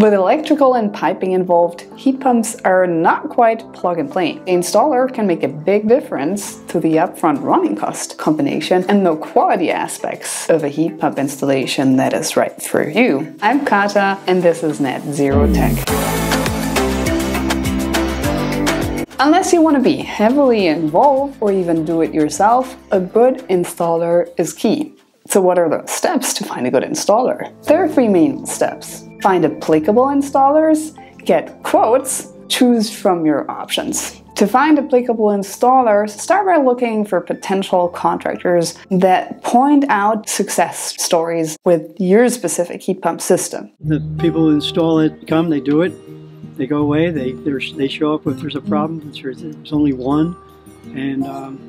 With electrical and piping involved, heat pumps are not quite plug-and-play. The installer can make a big difference to the upfront running cost combination and the quality aspects of a heat pump installation that is right for you. I'm Kata, and this is Net Zero Tech. Unless you want to be heavily involved or even do it yourself, a good installer is key. So what are the steps to find a good installer? There are three main steps. Find applicable installers, get quotes, choose from your options. To find applicable installers, start by looking for potential contractors that point out success stories with your specific heat pump system. The people who install it come, they do it. They go away, they show up if there's a problem, there's only one, and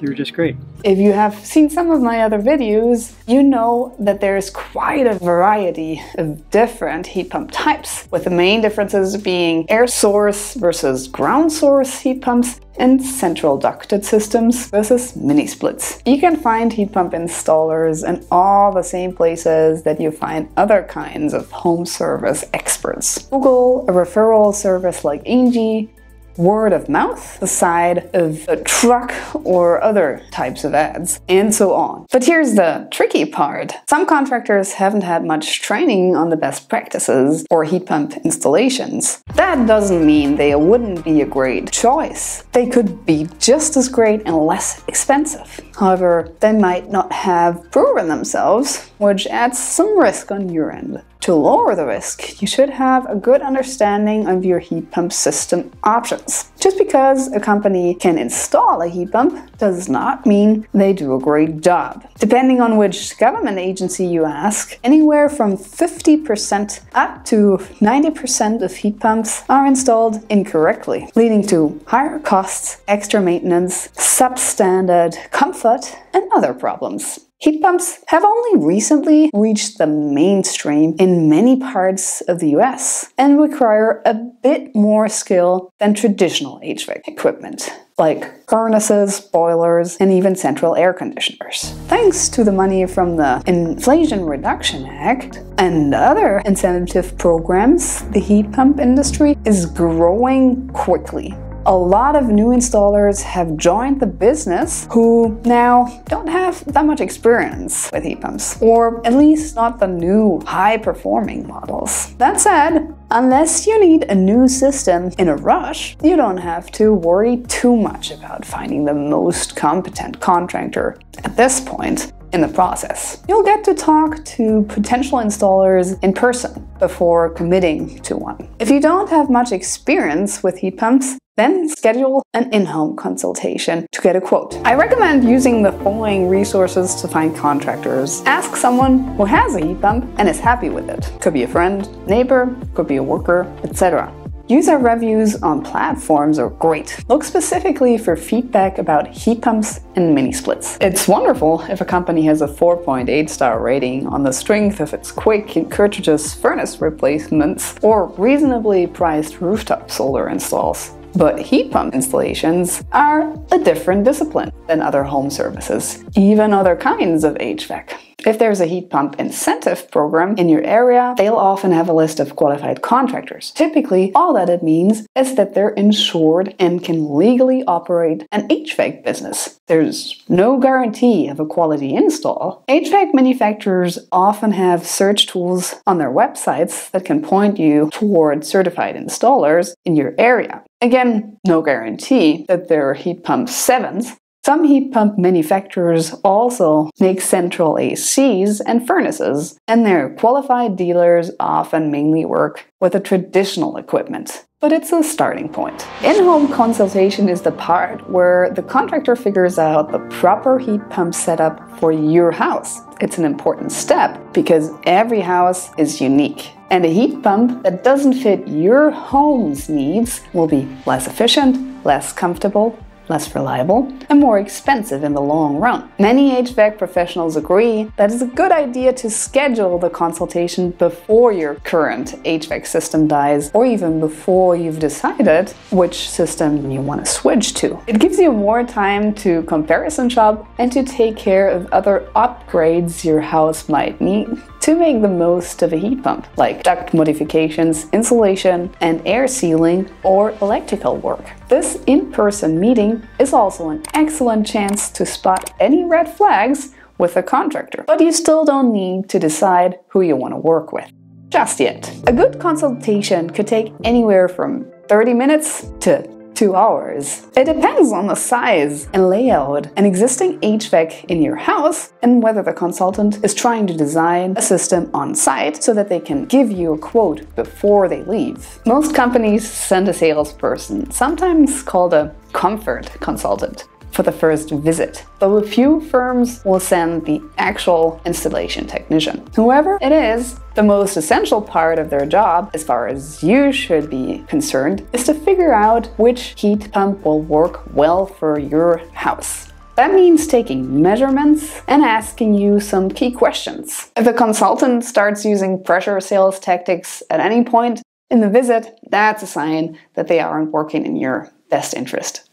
they're just great. If you have seen some of my other videos, you know that there's quite a variety of different heat pump types, with the main differences being air source versus ground source heat pumps and central ducted systems versus mini splits. You can find heat pump installers in all the same places that you find other kinds of home service experts. Google, a referral service like Angie, word of mouth, the side of a truck or other types of ads, and so on. But here's the tricky part. Some contractors haven't had much training on the best practices for heat pump installations. That doesn't mean they wouldn't be a great choice. They could be just as great and less expensive. However, they might not have proven themselves, which adds some risk on your end. To lower the risk, you should have a good understanding of your heat pump system options. Just because a company can install a heat pump does not mean they do a great job. Depending on which government agency you ask, anywhere from 50% up to 90% of heat pumps are installed incorrectly, leading to higher costs, extra maintenance, substandard comfort, and other problems. Heat pumps have only recently reached the mainstream in many parts of the US and require a bit more skill than traditional HVAC equipment, like furnaces, boilers, and even central air conditioners. Thanks to the money from the Inflation Reduction Act and other incentive programs, the heat pump industry is growing quickly. A lot of new installers have joined the business who now don't have that much experience with heat pumps, or at least not the new high-performing models. That said, unless you need a new system in a rush, you don't have to worry too much about finding the most competent contractor at this point in the process. You'll get to talk to potential installers in person before committing to one. If you don't have much experience with heat pumps, then schedule an in-home consultation to get a quote. I recommend using the following resources to find contractors. Ask someone who has a heat pump and is happy with it. Could be a friend, neighbor, could be a worker, etc. User reviews on platforms are great. Look specifically for feedback about heat pumps and mini splits. It's wonderful if a company has a 4.8-star rating on the strength of its quick and courteous furnace replacements or reasonably priced rooftop solar installs. But heat pump installations are a different discipline than other home services, even other kinds of HVAC. If there's a heat pump incentive program in your area, they'll often have a list of qualified contractors. Typically, all that it means is that they're insured and can legally operate an HVAC business. There's no guarantee of a quality install. HVAC manufacturers often have search tools on their websites that can point you toward certified installers in your area. Again, no guarantee that there are heat pump 7s. Some heat pump manufacturers also make central ACs and furnaces, and their qualified dealers often mainly work with the traditional equipment. But it's a starting point. In-home consultation is the part where the contractor figures out the proper heat pump setup for your house. It's an important step because every house is unique, and a heat pump that doesn't fit your home's needs will be less efficient, less comfortable, less reliable, and more expensive in the long run. Many HVAC professionals agree that it's a good idea to schedule the consultation before your current HVAC system dies, or even before you've decided which system you want to switch to. It gives you more time to comparison shop and to take care of other upgrades your house might need to make the most of a heat pump, like duct modifications, insulation and air sealing, or electrical work. This in-person meeting is also an excellent chance to spot any red flags with a contractor, but you still don't need to decide who you want to work with just yet. A good consultation could take anywhere from 30 minutes to 2 hours. It depends on the size and layout and existing HVAC in your house, and whether the consultant is trying to design a system on site so that they can give you a quote before they leave. Most companies send a salesperson, sometimes called a comfort consultant, for the first visit, though a few firms will send the actual installation technician. Whoever it is, the most essential part of their job, as far as you should be concerned, is to figure out which heat pump will work well for your house. That means taking measurements and asking you some key questions. If the consultant starts using pressure sales tactics at any point in the visit, that's a sign that they aren't working in your best interest.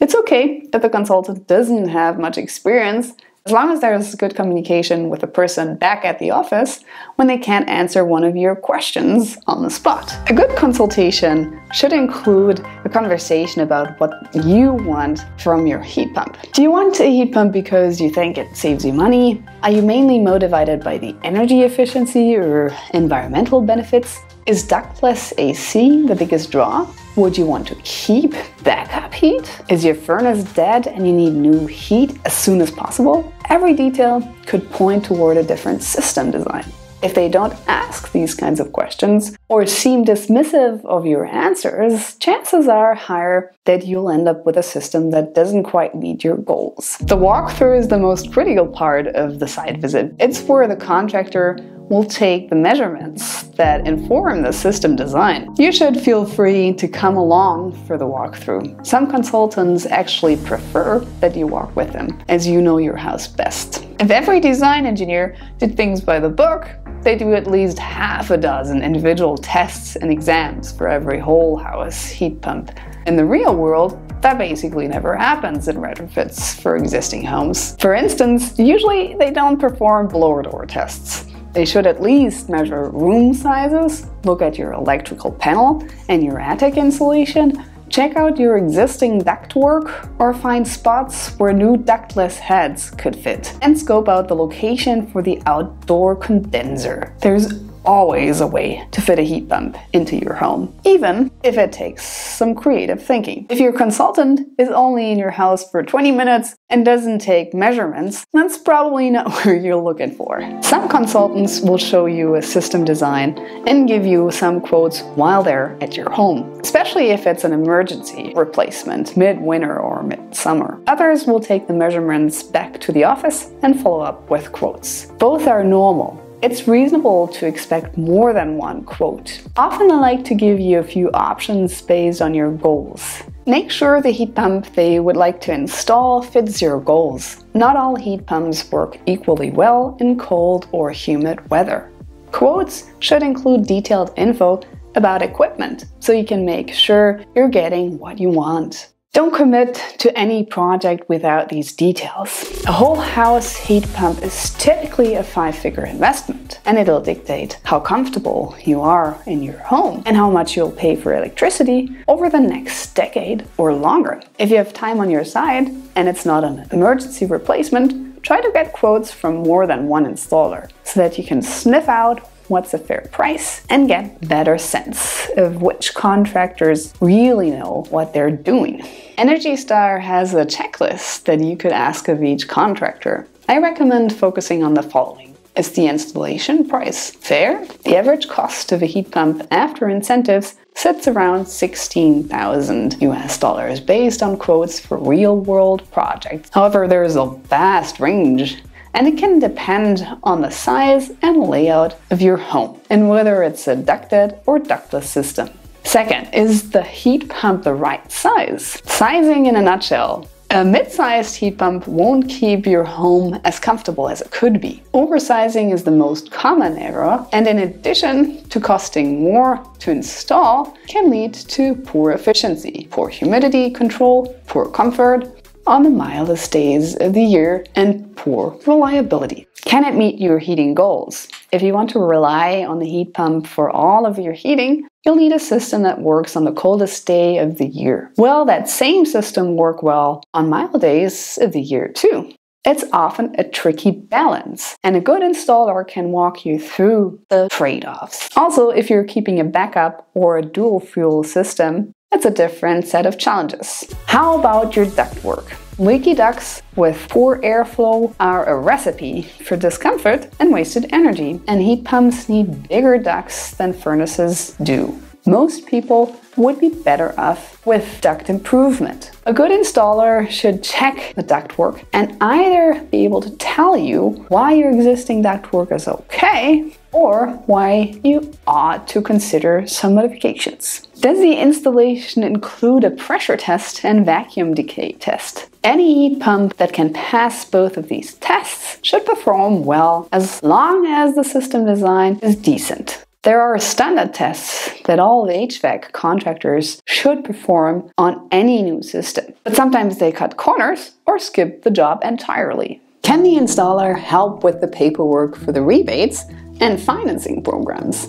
It's okay that the consultant doesn't have much experience, as long as there's good communication with the person back at the office when they can't answer one of your questions on the spot. A good consultation should include a conversation about what you want from your heat pump. Do you want a heat pump because you think it saves you money? Are you mainly motivated by the energy efficiency or environmental benefits? Is ductless AC the biggest draw? Would you want to keep backup heat? Is your furnace dead and you need new heat as soon as possible? Every detail could point toward a different system design. If they don't ask these kinds of questions or seem dismissive of your answers, chances are higher that you'll end up with a system that doesn't quite meet your goals. The walkthrough is the most critical part of the site visit. It's where the contractor will take the measurements that inform the system design. You should feel free to come along for the walkthrough. Some consultants actually prefer that you walk with them, as you know your house best. If every design engineer did things by the book, they do at least half a dozen individual tests and exams for every whole house heat pump. In the real world, that basically never happens in retrofits for existing homes. For instance, usually they don't perform blower door tests. They should at least measure room sizes, look at your electrical panel and your attic insulation, check out your existing ductwork, or find spots where new ductless heads could fit, and scope out the location for the outdoor condenser. There's always a way to fit a heat pump into your home, even if it takes some creative thinking. If your consultant is only in your house for 20 minutes and doesn't take measurements, that's probably not where you're looking for. Some consultants will show you a system design and give you some quotes while they're at your home, especially if it's an emergency replacement, mid-winter or mid-summer. Others will take the measurements back to the office and follow up with quotes. Both are normal. It's reasonable to expect more than one quote. Often I like to give you a few options based on your goals. Make sure the heat pump they would like to install fits your goals. Not all heat pumps work equally well in cold or humid weather. Quotes should include detailed info about equipment, so you can make sure you're getting what you want. Don't commit to any project without these details. A whole house heat pump is typically a five-figure investment, and it'll dictate how comfortable you are in your home and how much you'll pay for electricity over the next decade or longer. If you have time on your side and it's not an emergency replacement, try to get quotes from more than one installer so that you can sniff out what's a fair price and get better sense of which contractors really know what they're doing. Energy Star has a checklist that you could ask of each contractor. I recommend focusing on the following. Is the installation price fair? The average cost of a heat pump after incentives sits around $16,000 US based on quotes for real-world projects. However, there is a vast range, and it can depend on the size and layout of your home and whether it's a ducted or ductless system. Second, is the heat pump the right size? Sizing in a nutshell. A mid-sized heat pump won't keep your home as comfortable as it could be. Oversizing is the most common error, and in addition to costing more to install, can lead to poor efficiency, poor humidity control, poor comfort on the mildest days of the year, and poor reliability. Can it meet your heating goals? If you want to rely on the heat pump for all of your heating, you'll need a system that works on the coldest day of the year. Will that same system work well on mild days of the year too? It's often a tricky balance, and a good installer can walk you through the trade-offs. Also, if you're keeping a backup or a dual-fuel system, it's a different set of challenges. How about your ductwork? Leaky ducts with poor airflow are a recipe for discomfort and wasted energy, and heat pumps need bigger ducts than furnaces do. Most people would be better off with duct improvement. A good installer should check the ductwork and either be able to tell you why your existing ductwork is okay or why you ought to consider some modifications. Does the installation include a pressure test and vacuum decay test? Any heat pump that can pass both of these tests should perform well as long as the system design is decent. There are standard tests that all the HVAC contractors should perform on any new system, but sometimes they cut corners or skip the job entirely. Can the installer help with the paperwork for the rebates and financing programs?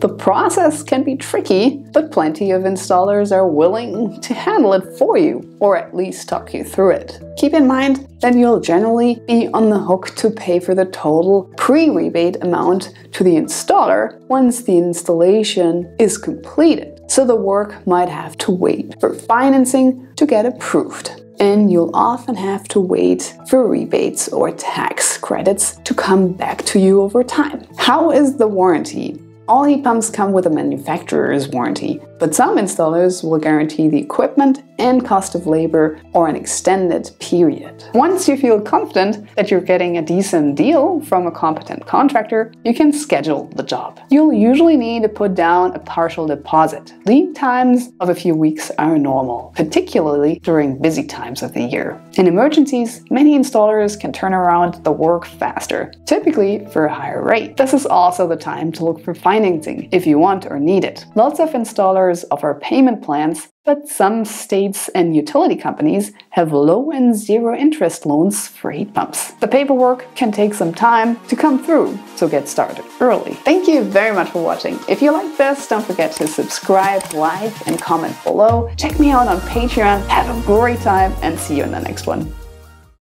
The process can be tricky, but plenty of installers are willing to handle it for you, or at least talk you through it. Keep in mind that you'll generally be on the hook to pay for the total pre-rebate amount to the installer once the installation is completed, so the work might have to wait for financing to get approved. And you'll often have to wait for rebates or tax credits to come back to you over time. How is the warranty? All heat pumps come with a manufacturer's warranty, but some installers will guarantee the equipment and cost of labor or an extended period. Once you feel confident that you're getting a decent deal from a competent contractor, you can schedule the job. You'll usually need to put down a partial deposit. Lead times of a few weeks are normal, particularly during busy times of the year. In emergencies, many installers can turn around the work faster, typically for a higher rate. This is also the time to look for financing if you want or need it. Lots of installers offer payment plans, but some states and utility companies have low and zero interest loans for heat pumps. The paperwork can take some time to come through, so get started early. Thank you very much for watching. If you like this, don't forget to subscribe, like, and comment below. Check me out on Patreon. Have a great time and see you in the next one.